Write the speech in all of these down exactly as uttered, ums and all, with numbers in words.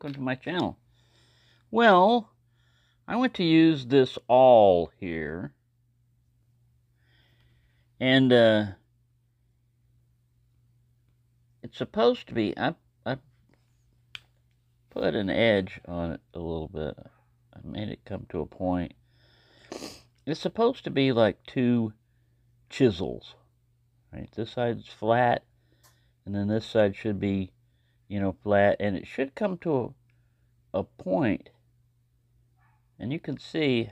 welcome to my channel. Well, I want to use this awl here, and uh, it's supposed to be, I, I put an edge on it a little bit, I made it come to a point. It's supposed to be like two chisels, right? This side's flat, and then this side should be, you know, flat, and it should come to a, a point. And you can see,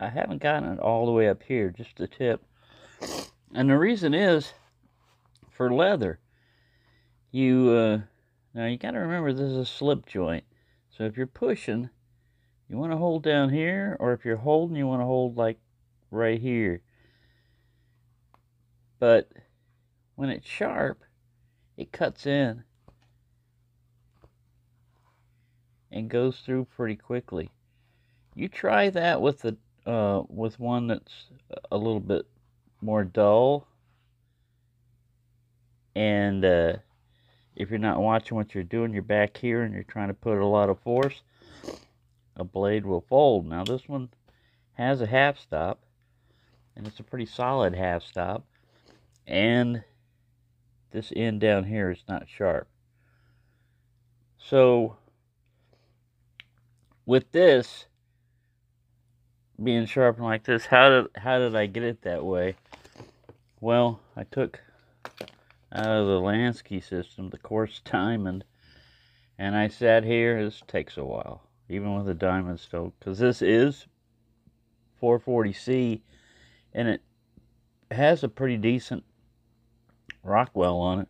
I haven't gotten it all the way up here, just the tip. And the reason is, for leather, you, uh, now you gotta remember this is a slip joint. So if you're pushing, you wanna hold down here, or if you're holding, you wanna hold like right here. But when it's sharp, it cuts in and goes through pretty quickly. You try that with the uh, with one that's a little bit more dull, and uh, if you're not watching what you're doing, you're back here and you're trying to put a lot of force, a blade will fold. Now this one has a half stop, and it's a pretty solid half stop, and this end down here is not sharp. So with this being sharpened like this, how did how did I get it that way? Well, I took out of the Lansky system the coarse diamond, and I sat here. This takes a while, even with a diamond stove, because this is four forty C, and it has a pretty decent Rockwell on it,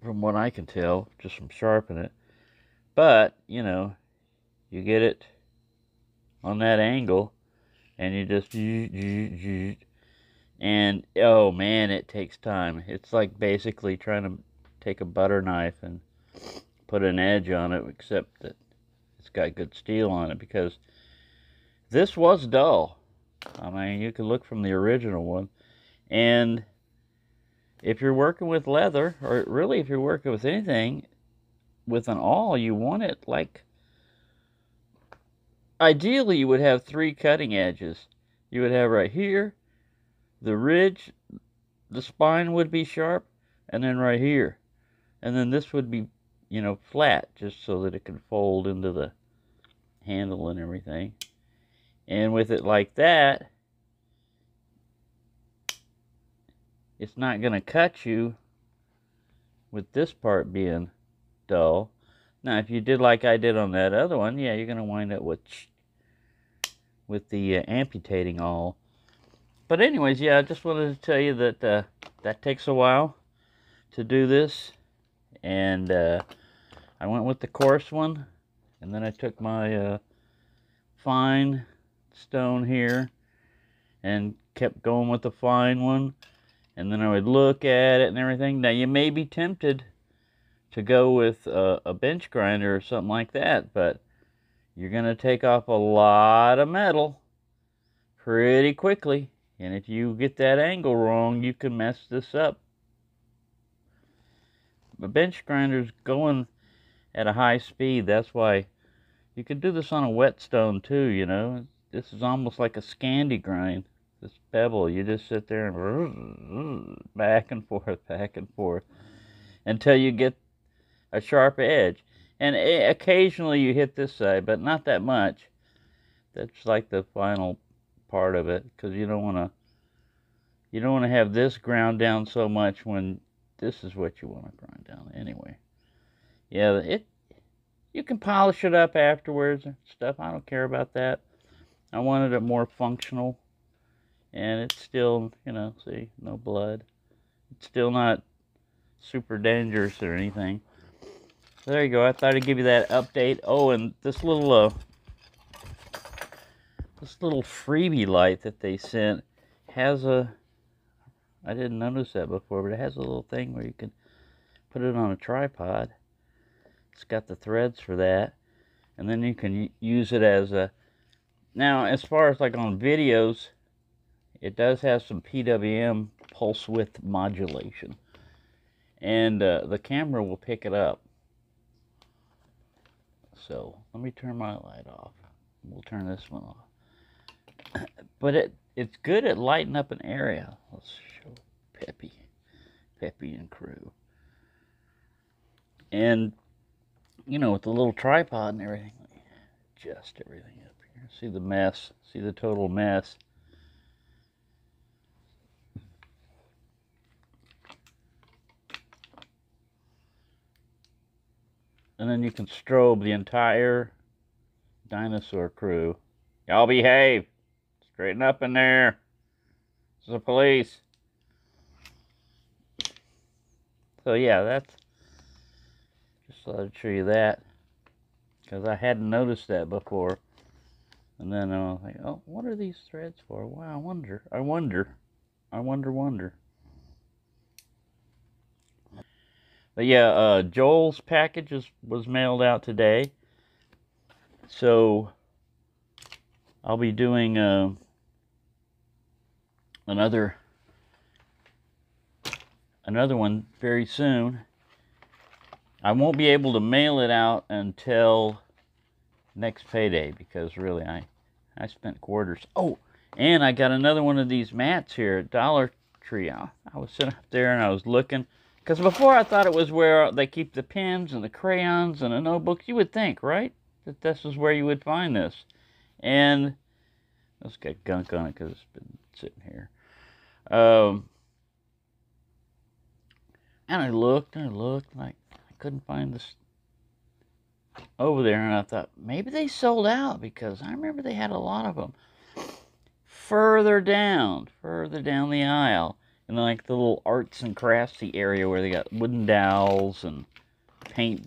from what I can tell, just from sharpening it. But you know, you get it on that angle, and you just, and oh man, it takes time. It's like basically trying to take a butter knife and put an edge on it, except that it's got good steel on it, because this was dull. I mean, you can look from the original one, and if you're working with leather, or really if you're working with anything, with an awl, you want it like, ideally you would have three cutting edges. You would have right here, the ridge, the spine would be sharp, and then right here. And then this would be, you know, flat, just so that it can fold into the handle and everything. And with it like that, it's not going to cut you with this part being dull. Now, if you did like I did on that other one, yeah, you're going to wind up with with the uh, amputating awl. But anyways, yeah, I just wanted to tell you that uh, that takes a while to do this. And uh, I went with the coarse one, and then I took my uh, fine stone here and kept going with the fine one. And then I would look at it and everything. Now, you may be tempted to go with a, a bench grinder or something like that, but you're going to take off a lot of metal pretty quickly. And if you get that angle wrong, you can mess this up. The bench grinder's going at a high speed. That's why you could do this on a whetstone too, you know. This is almost like a Scandi grind. This pebble, you just sit there and back and forth, back and forth, until you get a sharp edge. And occasionally you hit this side, but not that much. That's like the final part of it, because you don't want to you don't want to have this ground down so much when this is what you want to grind down anyway. Yeah, it you can polish it up afterwards and stuff. I don't care about that. I wanted it more functional. And it's still, you know, see, no blood. It's still not super dangerous or anything. So there you go. I thought I'd give you that update. Oh, and this little, uh, this little freebie light that they sent has a, I didn't notice that before, but it has a little thing where you can put it on a tripod. It's got the threads for that. And then you can use it as a, now, as far as like on videos, it does have some P W M, pulse width modulation, and uh, the camera will pick it up. So let me turn my light off. We'll turn this one off. But it it's good at lighting up an area. Let's show Peppy. Peppy and crew. And, you know, with the little tripod and everything, adjust everything up here. See the mess. See the total mess. And then you can strobe the entire dinosaur crew. Y'all behave. Straighten up in there. This is the police. So yeah, that's... just thought I'd show you that. Because I hadn't noticed that before. And then I was like, oh, what are these threads for? Wow, I wonder. I wonder. I wonder, wonder. But yeah, uh, Joel's package is, was mailed out today, so I'll be doing uh, another another one very soon. I won't be able to mail it out until next payday because really I I spent quarters. Oh, and I got another one of these mats here at Dollar Tree. I, I was sitting up there and I was looking. Because before I thought it was where they keep the pens and the crayons and the notebooks. You would think, right? That this is where you would find this. And it's got gunk on it because it's been sitting here. Um, and I looked and I looked. Like I couldn't find this over there. And I thought, maybe they sold out because I remember they had a lot of them. Further down, further down the aisle. And like the little arts and craftsy area where they got wooden dowels and paint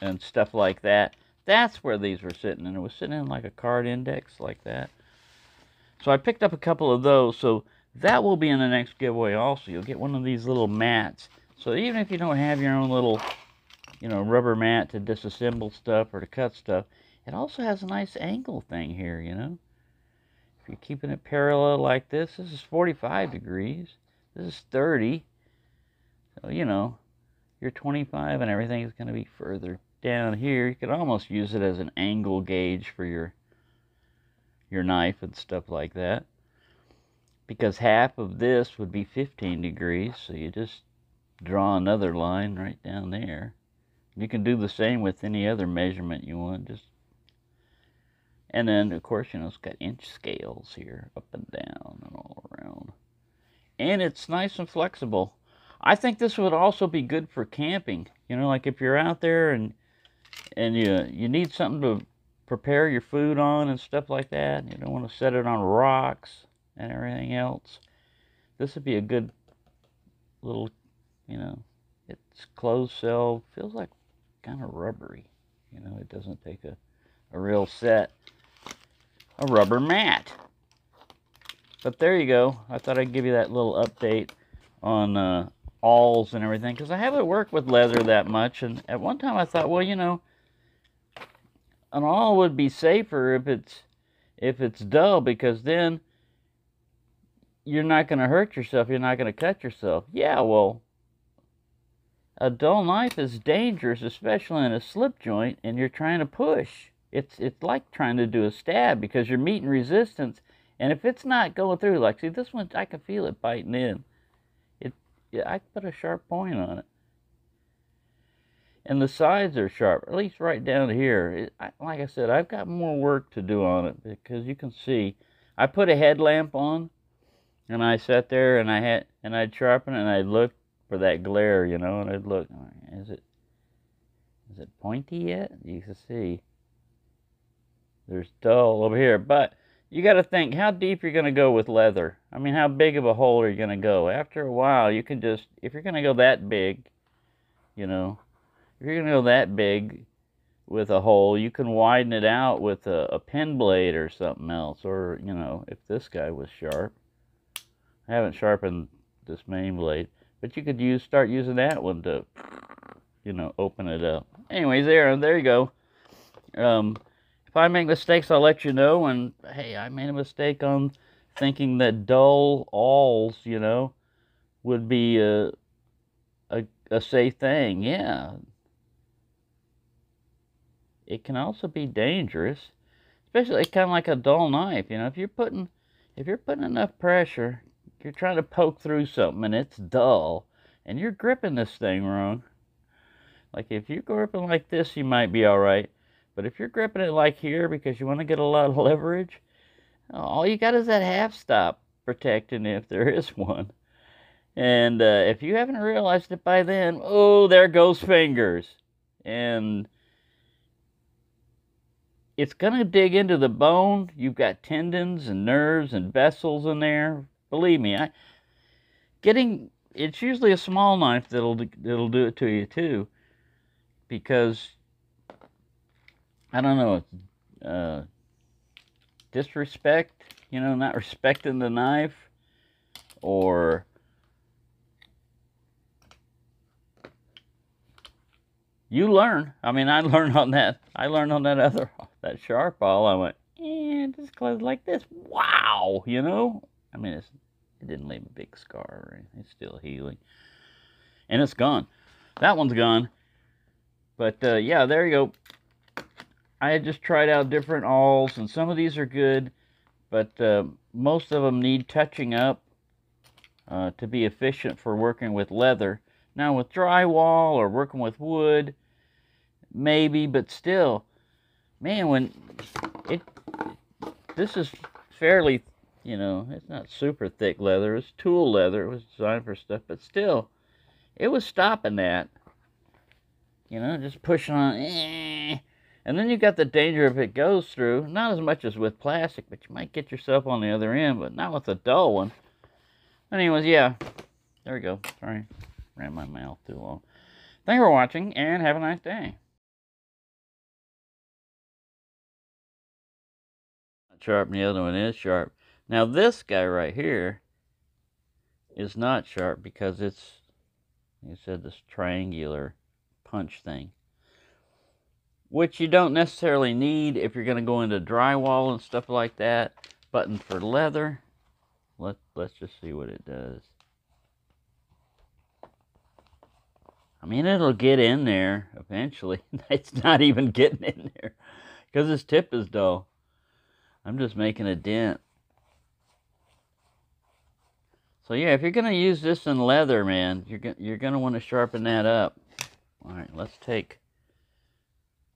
and stuff like that. That's where these were sitting. And it was sitting in like a card index like that. So I picked up a couple of those. So that will be in the next giveaway also. You'll get one of these little mats. So even if you don't have your own little, you know, rubber mat to disassemble stuff or to cut stuff. It also has a nice angle thing here, you know. If you're keeping it parallel like this. This is forty-five degrees. This is thirty, so, you know, you're twenty-five and everything is going to be further down here. You could almost use it as an angle gauge for your, your knife and stuff like that. Because half of this would be fifteen degrees, so you just draw another line right down there. You can do the same with any other measurement you want. Just, and then, of course, you know, it's got inch scales here, up and down and all around. And it's nice and flexible. I think this would also be good for camping. You know, like if you're out there and and you you need something to prepare your food on and stuff like that. You don't want to set it on rocks and everything else. This would be a good little, you know, it's closed cell. Feels like kind of rubbery. You know, it doesn't take a, a real set. A rubber mat. But there you go. I thought I'd give you that little update on uh, awls and everything. Because I haven't worked with leather that much. And at one time I thought, well, you know, an awl would be safer if it's, if it's dull. Because then you're not going to hurt yourself. You're not going to cut yourself. Yeah, well, a dull knife is dangerous, especially in a slip joint. And you're trying to push. It's, it's like trying to do a stab because you're meeting resistance. And if it's not going through, like, see, this one, I can feel it biting in. It, yeah, I put a sharp point on it. And the sides are sharp, at least right down here. It, I, like I said, I've got more work to do on it because you can see. I put a headlamp on, and I sat there, and, I had, and I'd sharpen it, and I'd look for that glare, you know, and I'd look. Is it, is it pointy yet? You can see. There's dull over here, but... you got to think how deep you're going to go with leather. I mean, how big of a hole are you going to go? After a while, you can just, if you're going to go that big, you know, if you're going to go that big with a hole, you can widen it out with a, a pen blade or something else. Or, you know, if this guy was sharp. I haven't sharpened this main blade. But you could use start using that one to, you know, open it up. Anyways, there, there you go. Um... If I make mistakes, I'll let you know. And, hey, I made a mistake on thinking that dull awls, you know, would be a, a, a safe thing. Yeah. it can also be dangerous, especially kind of like a dull knife. You know, if you're putting if you're putting enough pressure, you're trying to poke through something and it's dull, and you're gripping this thing wrong. Like if you're gripping like this, you might be all right. But if you're gripping it like here because you want to get a lot of leverage, all you got is that half stop protecting if there is one. And uh, if you haven't realized it by then, oh, there goes fingers. And it's going to dig into the bone. You've got tendons and nerves and vessels in there. Believe me, I, getting it's usually a small knife that'll, that'll do it to you too. Because, I don't know, uh, disrespect, you know, not respecting the knife, or you learn. I mean, I learned on that. I learned on that other, that sharp ball. I went, eh, just close like this. Wow, you know? I mean, it's, it didn't leave a big scar or anything. It's still healing. And it's gone. That one's gone. But, uh, yeah, there you go. I had just tried out different awls, and some of these are good, but uh, most of them need touching up uh, to be efficient for working with leather. Now, with drywall or working with wood, maybe, but still, man, when it, this is fairly, you know, it's not super thick leather, it's tool leather, it was designed for stuff, but still, it was stopping that, you know, just pushing on, eh. And then you got the danger if it goes through, not as much as with plastic, but you might get yourself on the other end, but not with a dull one. Anyways, yeah, there we go, sorry. Ran my mouth too long. Thank you for watching, and have a nice day. Not sharp, and the other one is sharp. Now this guy right here is not sharp because it's, you said, this triangular punch thing, which you don't necessarily need if you're going to go into drywall and stuff like that. Button for leather. Let let's just see what it does. I mean, it'll get in there eventually. It's not even getting in there because this tip is dull. I'm just making a dent. So yeah, if you're gonna use this in leather, man, you're gonna you're gonna want to sharpen that up. All right, let's take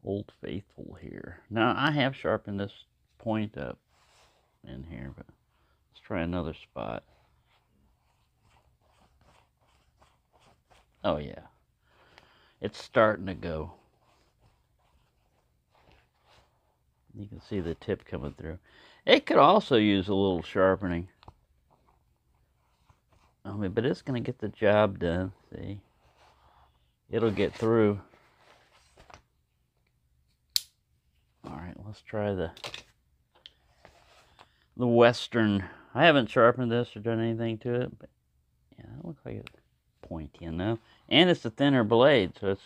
Old Faithful here. Now I have sharpened this point up in here, but let's try another spot. Oh yeah. It's starting to go. You can see the tip coming through. It could also use a little sharpening. I mean, but it's going to get the job done. See? It'll get through. Alright, let's try the the Western. I haven't sharpened this or done anything to it, but yeah, it looks like it's pointy enough. And it's a thinner blade, so it's,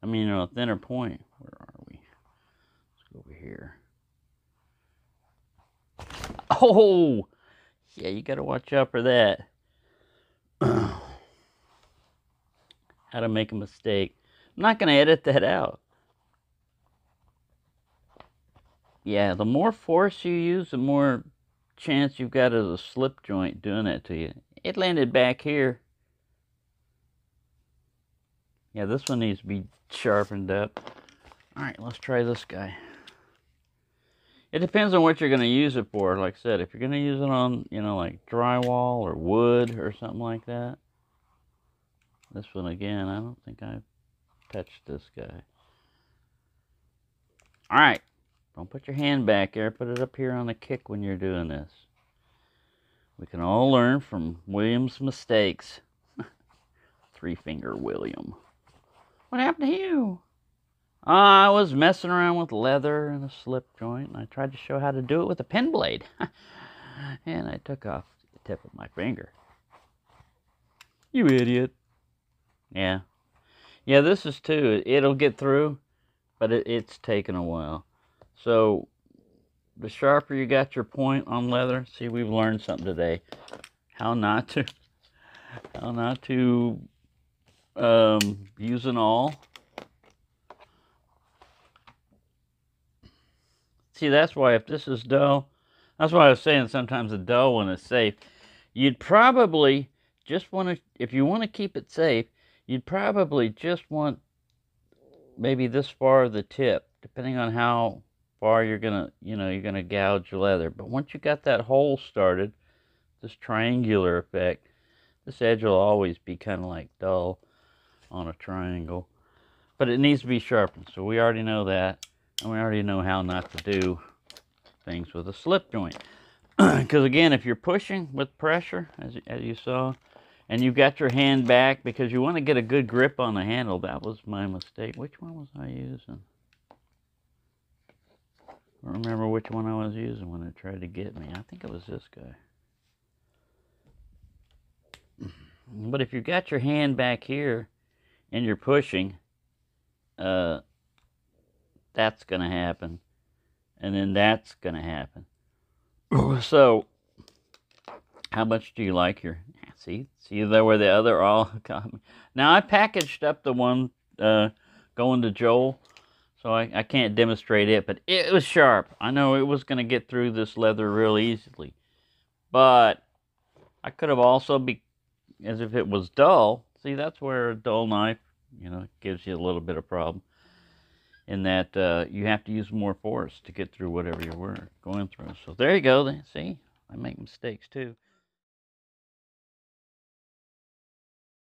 I mean, you know, a thinner point. Where are we? Let's go over here. Oh! Yeah, you gotta watch out for that. How to make a mistake. I'm not gonna edit that out. Yeah, the more force you use, the more chance you've got of a slip joint doing that to you. It landed back here. Yeah, this one needs to be sharpened up. All right, let's try this guy. It depends on what you're going to use it for. Like I said, if you're going to use it on, you know, like drywall or wood or something like that. This one, again, I don't think I've touched this guy. All right, don't put your hand back there. Put it up here on the kick when you're doing this. We can all learn from William's mistakes. Three-finger William. What happened to you? Uh, I was messing around with leather and a slip joint, and I tried to show how to do it with a pen blade. And I took off the tip of my finger. You idiot. Yeah. Yeah, this is too. It'll get through, but it, it's taken a while. So, the sharper you got your point on leather, see, we've learned something today. How not to, how not to... Um, using all See, that's why if this is dough, that's why I was saying sometimes a dough one is safe. You'd probably just want to, if you want to keep it safe, you'd probably just want maybe this far of the tip, depending on how far you're going to, you know, you're going to gouge your leather. But once you got that hole started, this triangular effect, this edge will always be kind of like dull on a triangle. But it needs to be sharpened, so we already know that. And we already know how not to do things with a slip joint. Because again, if you're pushing with pressure, as, as you saw, and you've got your hand back because you want to get a good grip on the handle. That was my mistake. Which one was I using? I don't remember which one I was using when it tried to get me. I think it was this guy. But if you've got your hand back here and you're pushing, uh, that's going to happen. And then that's going to happen. So, how much do you like your... See, see there where the other all got me. Now, I packaged up the one uh, going to Joel, so I, I can't demonstrate it, but it was sharp. I know it was going to get through this leather real easily, but I could have also, be as if it was dull. See, that's where a dull knife, you know, gives you a little bit of problem, in that uh, you have to use more force to get through whatever you were going through. So there you go. See, I make mistakes too.